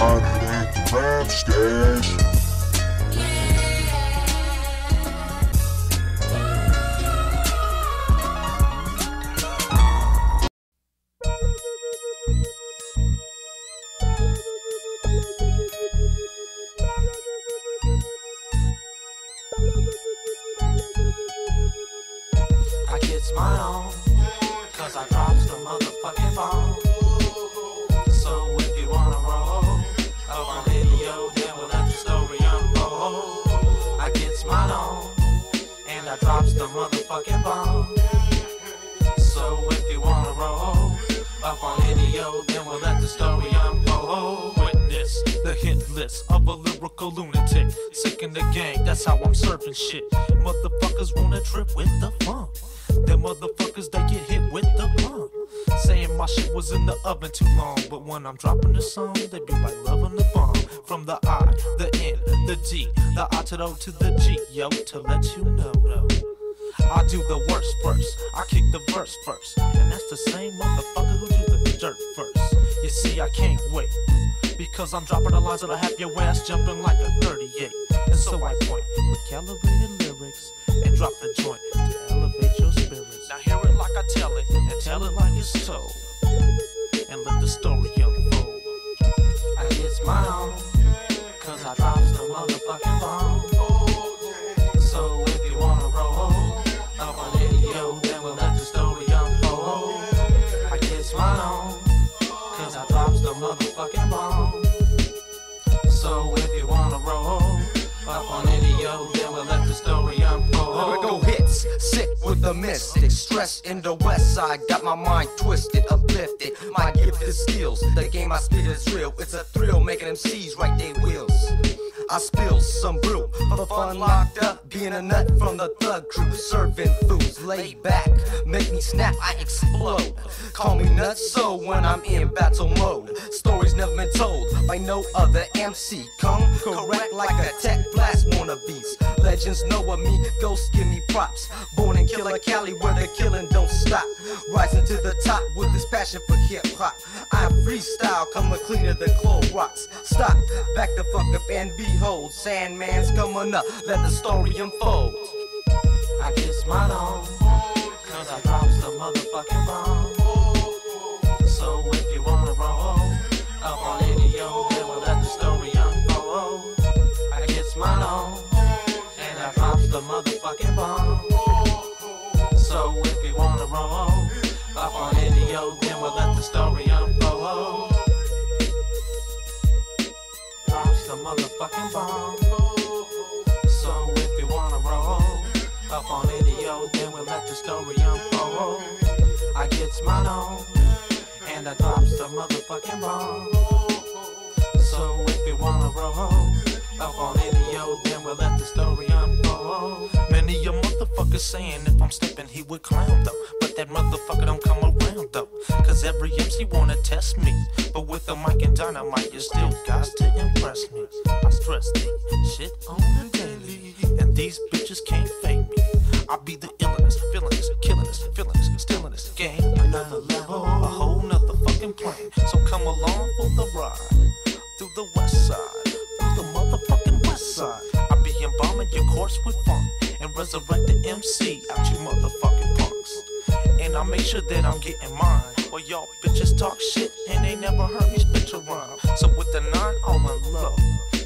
underneath the rap stage. I gets my own, cause I drops the motherfucking phone. So if you wanna roll up on Indio, then we'll let the story unfold. I gets my own, and I drops the motherfucking phone. So if you wanna roll up on Indio, then we'll let the story unfold. Witness the hit list of a lyrical lunatic, sick in the gang, that's how I'm serving shit. Motherfuckers wanna trip with the funk, them motherfuckers they get hit with the blunt. Saying my shit was in the oven too long, but when I'm dropping the song, they be like loving the bomb. From the I, the N, the D, the I to the O to the G, yo, to let you know though, I do the worst first, I kick the verse first, and that's the same motherfucker who do the dirt first. You see, I can't wait, because I'm dropping the lines that'll have your ass jumping like a 38. And so I point with calibrated lyrics and drop the joint to elevate your spirits. Now hear it like I tell it, and tell it like it's told, and let the story unfold. I gets my own, cause I drops the motherfucking phone. So if you wanna roll up on Indio, then we'll let the story unfold. I gets my own, cause I drops the motherfucking phone. So if you wanna roll up on Indio, then we'll let the story unfold. Lyrical hits, sick with the mystic, stress in the west side, got my mind twisted, uplifted. My gift is skills, the game I spit is real. It's a thrill making MCs right they wheels. I spill some brew for the fun locked up, being a nut from the thug crew, serving foods, laid back, make me snap, I explode. Call me nuts, so when I'm in battle mode, stories never been told by no other MC. Come correct like a tech blast wannabes. Legends know of me, ghosts give me props. Born in Killer Cali where the killing don't stop. Rising to the top with this passion for hip hop. I freestyle, coming cleaner than Clorox. Stop, back the fuck up and behold, Sandman's coming up, let the story unfold. I gets mine on, cause I drops the motherfucking bomb. So if you wanna roll up on Indio, then we'll let the story unfold. I gets mine on, and I drops the motherfucking bomb. So if you wanna roll up on Indio, then we'll let the story unfold. The motherfucking bomb. So if you wanna roll up on Indio, then we'll let the story unfold. I gets mine on, and I drops the motherfucking bomb. So if you wanna roll up on Indio, then we'll let the story unfold. Many of motherfuckers saying if I'm stepping, he would clown though, but that motherfucker don't come around though, cause every MC wanna test me, but with a mic and dynamite, you still got to impress me. I stress the shit on the daily, and these bitches can't fake me. I be the illest, feelings, killinest, feelings, stealing this game. Another level, a whole nother fucking plane. So come along for the ride through the west side. I be embalming your corpse with funk and resurrect the MC out you motherfucking punks. And I make sure that I'm getting mine, while y'all bitches talk shit and they never heard me spit a rhyme. So with the 9, all in love,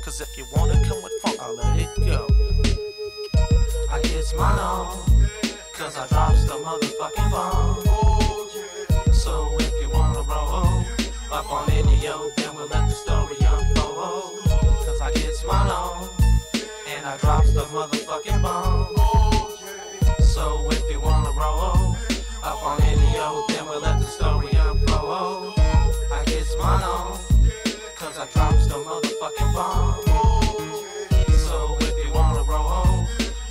cause if you wanna come with funk, I'll let it go. I gets mine on, cause I drops the motherfucking bomb. So if you wanna roll up on Indio, then we'll let the story unfold. Cause I gets mine on, and I drops the motherfucking bomb. So if you wanna roll up on Indio, then we'll let the story unfold. I gets mine on, cause I drops the motherfucking bomb. So if you wanna roll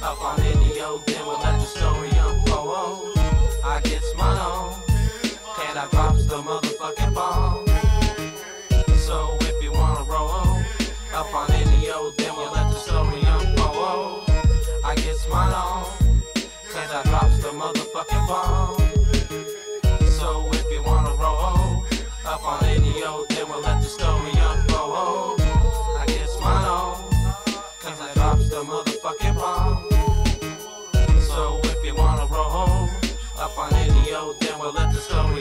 up on Indio, then we'll let the story unfold. I gets mine on, and I drops the motherfucking bomb. So if you wanna roll up on Indio, then we'll let the story unfold. I gets mine on, cause I drops the motherfucking bomb. So if you wanna roll up on Indio, then we'll let the story unfold. home. So if you wanna roll home up on Indio, then we'll let the story